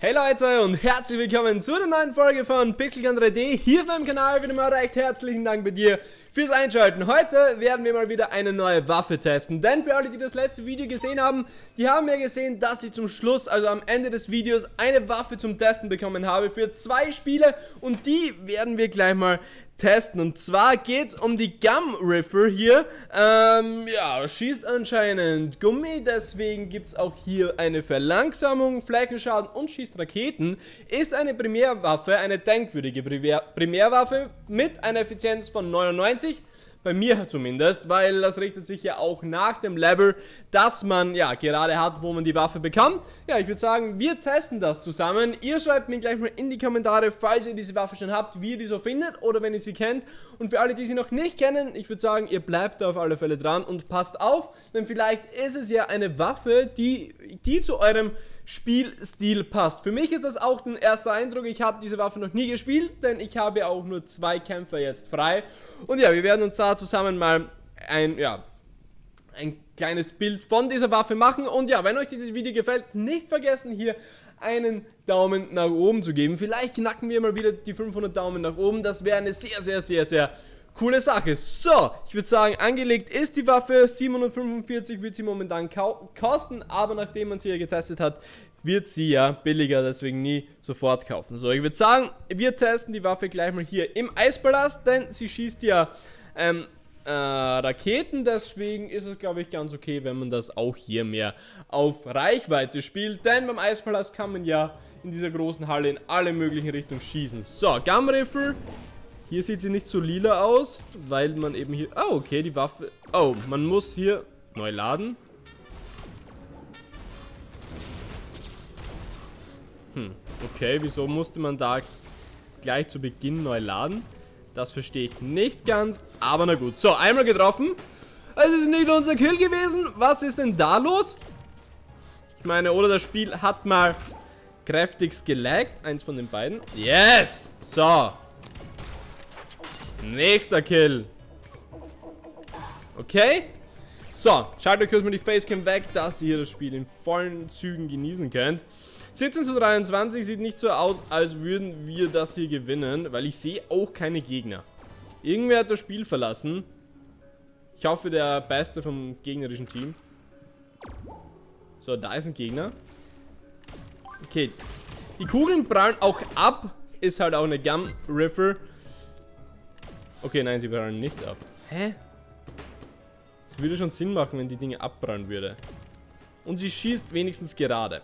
Hey Leute und herzlich willkommen zu einer neuen Folge von Pixel Gun 3D hier auf meinem Kanal. Wieder mal recht herzlichen Dank bei dir fürs Einschalten. Heute werden wir mal wieder eine neue Waffe testen, denn für alle, die das letzte Video gesehen haben, die haben ja gesehen, dass ich zum Schluss, also am Ende des Videos, eine Waffe zum Testen bekommen habe für 2 Spiele und die werden wir gleich mal testen. Und zwar geht es um die Gum Rifle hier. Ja, schießt anscheinend Gummi, deswegen gibt es auch hier eine Verlangsamung, Flächenschaden und schießt Raketen. Ist eine Primärwaffe, eine denkwürdige Primärwaffe mit einer Effizienz von 99. Bei mir zumindest, weil das richtet sich ja auch nach dem Level, das man ja gerade hat, wo man die Waffe bekommt. Ja, ich würde sagen, wir testen das zusammen. Ihr schreibt mir gleich mal in die Kommentare, falls ihr diese Waffe schon habt, wie ihr die so findet oder wenn ihr sie kennt. Und für alle, die sie noch nicht kennen, ich würde sagen, ihr bleibt da auf alle Fälle dran und passt auf, denn vielleicht ist es ja eine Waffe, die zu eurem Spielstil passt. Für mich ist das auch ein erster Eindruck. Ich habe diese Waffe noch nie gespielt, denn ich habe auch nur 2 Kämpfer jetzt frei. Und ja, wir werden uns da zusammen mal ein kleines Bild von dieser Waffe machen. Und ja, wenn euch dieses Video gefällt, nicht vergessen, hier einen Daumen nach oben zu geben. Vielleicht knacken wir mal wieder die 500 Daumen nach oben. Das wäre eine sehr, sehr, sehr, sehr coole Sache. So, ich würde sagen, angelegt ist die Waffe. 745 wird sie momentan kosten, aber nachdem man sie ja getestet hat, wird sie ja billiger, deswegen nie sofort kaufen. So, ich würde sagen, wir testen die Waffe gleich mal hier im Eispalast, denn sie schießt ja Raketen, deswegen ist es, glaube ich, ganz okay, wenn man das auch hier mehr auf Reichweite spielt, denn beim Eispalast kann man ja in dieser großen Halle in alle möglichen Richtungen schießen. So, Gum Rifle. Hier sieht sie nicht so lila aus, weil man eben hier... Oh, okay, die Waffe... Oh, man muss hier neu laden. Okay, wieso musste man da gleich zu Beginn neu laden? Das verstehe ich nicht ganz, aber na gut. So, einmal getroffen. Also ist nicht unser Kill gewesen. Was ist denn da los? Ich meine, oder das Spiel hat mal kräftigst gelaggt. Eins von den beiden. Yes! So. Nächster Kill. Okay. So, schaltet kurz mal die Facecam weg, dass ihr das Spiel in vollen Zügen genießen könnt. 17:23 sieht nicht so aus, als würden wir das hier gewinnen, weil ich sehe auch keine Gegner. Irgendwer hat das Spiel verlassen. Ich hoffe, der Beste vom gegnerischen Team. So, da ist ein Gegner. Okay. Die Kugeln prallen auch ab. Ist halt auch eine Gum Rifle. Okay, nein, sie prallen nicht ab. Hä? Es würde schon Sinn machen, wenn die Dinge abprallen würde. Und sie schießt wenigstens gerade.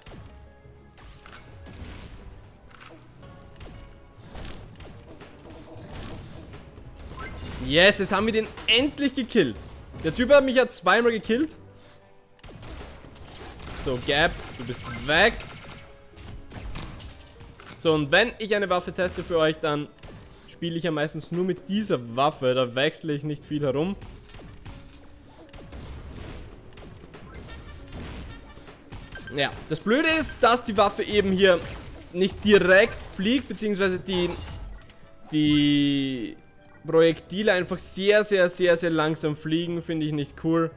Yes, jetzt haben wir den endlich gekillt. Der Typ hat mich ja 2-mal gekillt. So, Gap, du bist weg. So, und wenn ich eine Waffe teste für euch, dann spiele ich ja meistens nur mit dieser Waffe. Da wechsle ich nicht viel herum. Ja, das Blöde ist, dass die Waffe eben hier nicht direkt fliegt, beziehungsweise die Projektile einfach sehr, sehr, sehr, sehr langsam fliegen. Finde ich nicht cool.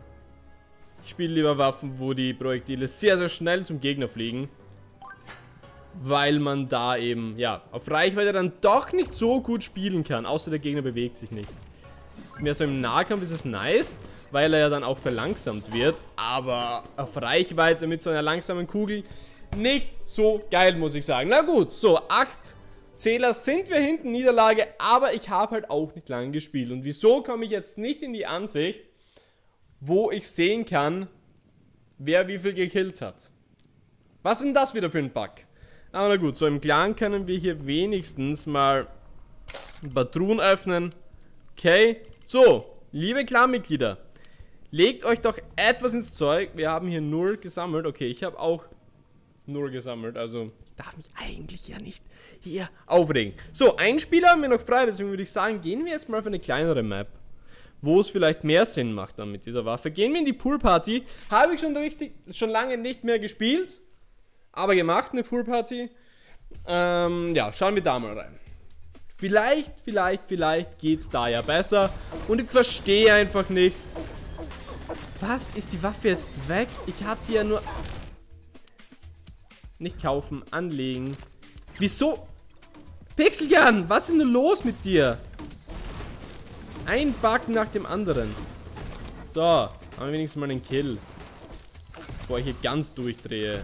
Ich spiele lieber Waffen, wo die Projektile sehr, sehr schnell zum Gegner fliegen, weil man da eben, ja, auf Reichweite dann doch nicht so gut spielen kann, außer der Gegner bewegt sich nicht. Ist mehr so im Nahkampf, ist es nice, weil er ja dann auch verlangsamt wird, aber auf Reichweite mit so einer langsamen Kugel nicht so geil, muss ich sagen. Na gut, so, 8 Zähler sind wir hinten, Niederlage, aber ich habe halt auch nicht lange gespielt. Und wieso komme ich jetzt nicht in die Ansicht, wo ich sehen kann, wer wie viel gekillt hat? Was ist denn das wieder für ein Bug? Aber na gut, so im Clan können wir hier wenigstens mal ein paar Truhen öffnen. Okay, so, liebe Clanmitglieder, legt euch doch etwas ins Zeug. Wir haben hier 0 gesammelt. Okay, ich habe auch 0 gesammelt, also ich darf mich eigentlich ja nicht hier aufregen. So, ein Spieler haben wir noch frei, deswegen würde ich sagen, gehen wir jetzt mal auf eine kleinere Map, wo es vielleicht mehr Sinn macht dann mit dieser Waffe. Gehen wir in die Poolparty. Habe ich schon lange nicht mehr gespielt, aber gemacht, eine Poolparty. Ja, schauen wir da mal rein. Vielleicht geht's da ja besser. Und ich verstehe einfach nicht. Was? Ist die Waffe jetzt weg? Ich hab die ja nur... Nicht kaufen, anlegen. Wieso? Pixel Gun, was ist denn los mit dir? Ein Bug nach dem anderen. So, haben wir wenigstens mal einen Kill. Bevor ich hier ganz durchdrehe.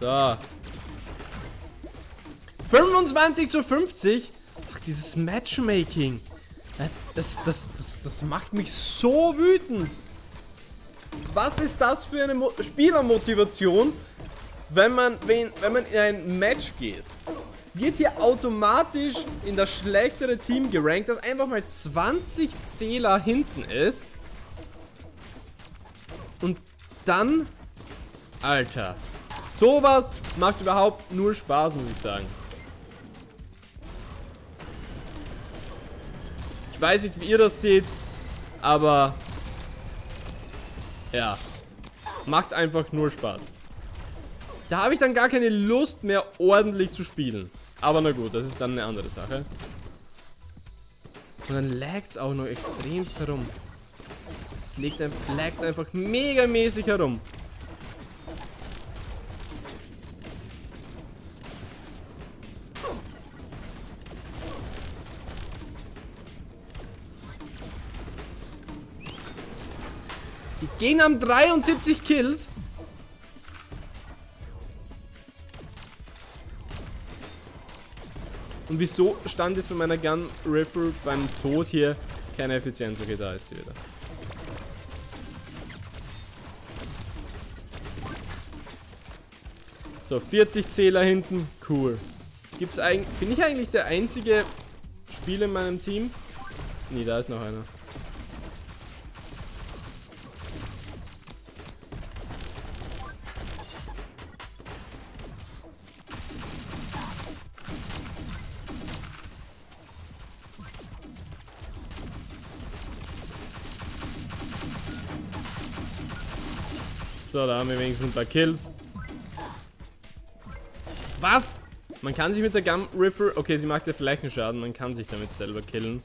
So. 25:50. Ach, dieses Matchmaking. Das macht mich so wütend. Was ist das für eine Spielermotivation, wenn man in ein Match geht? Wird hier automatisch in das schlechtere Team gerankt, das einfach mal 20 Zähler hinten ist. Und dann... Alter. Sowas macht überhaupt nur Spaß, muss ich sagen. Ich weiß nicht, wie ihr das seht, aber ja, macht einfach nur Spaß. Da habe ich dann gar keine Lust mehr, ordentlich zu spielen. Aber na gut, das ist dann eine andere Sache. Und dann laggt es auch noch extremst herum. Es laggt einfach megamäßig herum. Die Gegner haben 73 Kills. Und wieso stand jetzt bei meiner Gum Rifle beim Tod hier keine Effizienz? Okay, da ist sie wieder. So, 40 Zähler hinten. Cool. Gibt's eigentlich... Bin ich eigentlich der einzige Spieler in meinem Team? Nee, da ist noch einer. So, da haben wir wenigstens ein paar Kills. Was? Man kann sich mit der Gum Rifle... Okay, sie macht ja vielleicht einen Schaden. Man kann sich damit selber killen.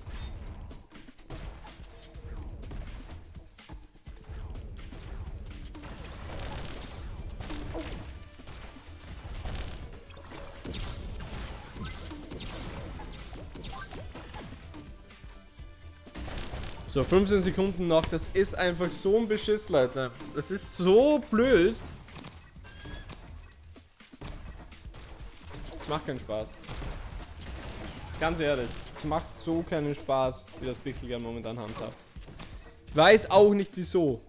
So, 15 Sekunden noch. Das ist einfach so ein Beschiss, Leute. Das ist so blöd. Das macht keinen Spaß. Ganz ehrlich. Es macht so keinen Spaß, wie das Pixel Gun momentan handhabt. Ich weiß auch nicht, wieso.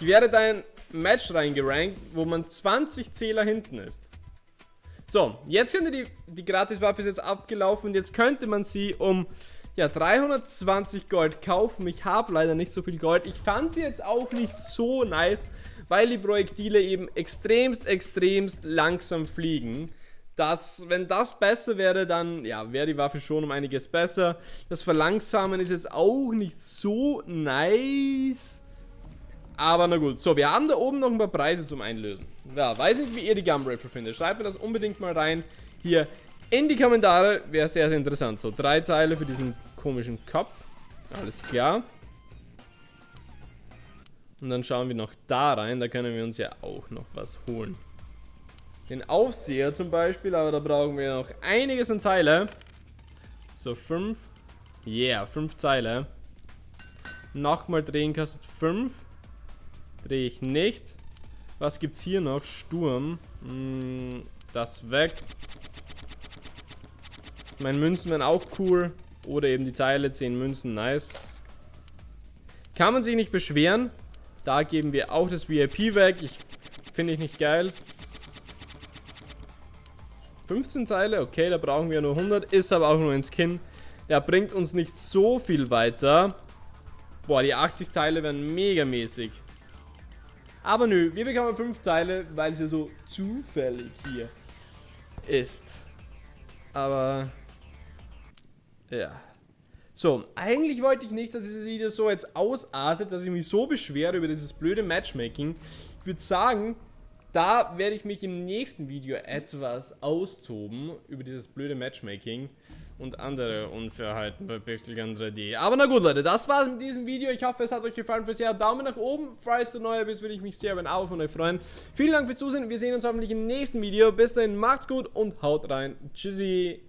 Ich werde da in ein Match reingerankt, wo man 20 Zähler hinten ist. So, jetzt könnte die Gratiswaffe ist jetzt abgelaufen. Und jetzt könnte man sie um... Ja, 320 Gold kaufen. Ich habe leider nicht so viel Gold. Ich fand sie jetzt auch nicht so nice, weil die Projektile eben extremst langsam fliegen. Wenn das besser wäre, dann ja, wäre die Waffe schon um einiges besser. Das Verlangsamen ist jetzt auch nicht so nice. Aber na gut. So, wir haben da oben noch ein paar Preise zum Einlösen. Ja, weiß nicht, wie ihr die Gum Rifle findet. Schreibt mir das unbedingt mal rein. Hier in die Kommentare, wäre sehr, sehr interessant. So, 3 Teile für diesen komischen Kopf. Alles klar. Und dann schauen wir noch da rein. Da können wir uns ja auch noch was holen. Den Aufseher zum Beispiel, aber da brauchen wir noch einiges an Teile. So, 5. Yeah, 5 Teile. Nochmal drehen kostet 5. Drehe ich nicht. Was gibt's hier noch? Sturm. Das weg. Meine Münzen wären auch cool. Oder eben die Teile, 10 Münzen, nice. Kann man sich nicht beschweren. Da geben wir auch das VIP weg. Finde ich nicht geil. 15 Teile, okay, da brauchen wir nur 100. Ist aber auch nur ein Skin. Der bringt uns nicht so viel weiter. Boah, die 80 Teile wären megamäßig. Aber nö, wir bekommen 5 Teile, weil es ja so zufällig hier ist. Aber... Ja. So, eigentlich wollte ich nicht, dass dieses Video so jetzt ausartet, dass ich mich so beschwere über dieses blöde Matchmaking. Ich würde sagen, Da werde ich mich im nächsten Video etwas austoben über dieses blöde Matchmaking und andere Unfairheiten bei Pixel Gun 3D. Aber na gut, Leute, das war's mit diesem Video. Ich hoffe, es hat euch gefallen. Fürs Jahr Daumen nach oben. Falls du neu bist, würde ich mich sehr über ein Abo von euch freuen. Vielen Dank fürs Zusehen. Wir sehen uns hoffentlich im nächsten Video. Bis dahin, macht's gut und haut rein. Tschüssi.